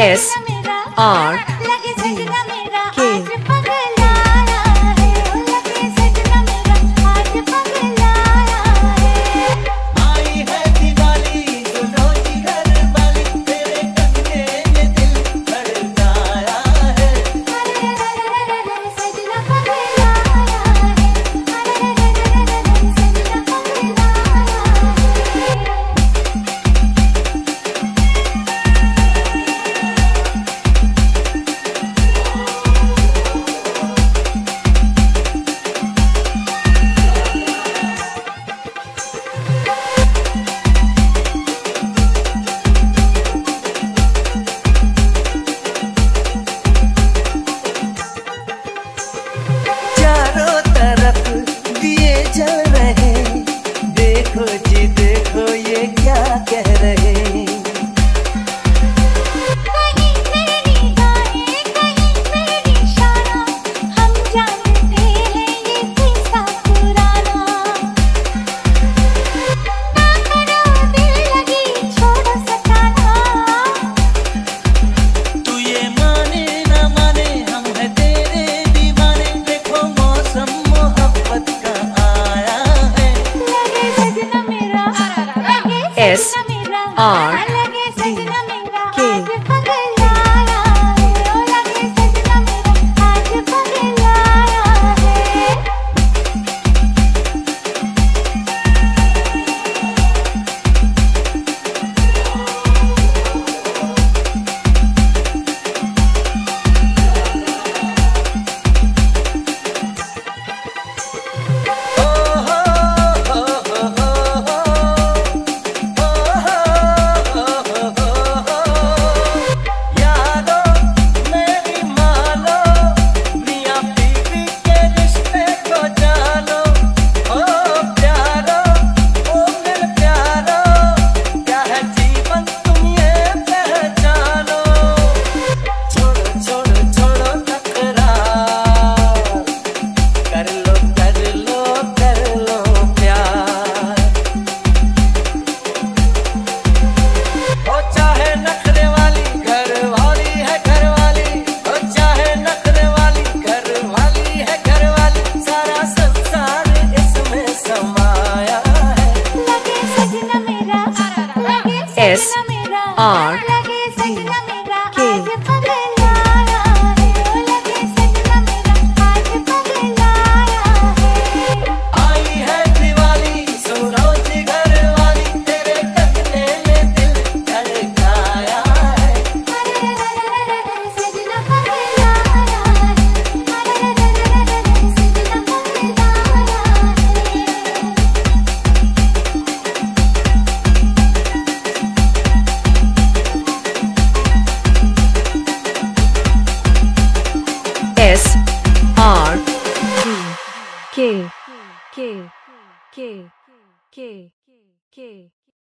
SRK.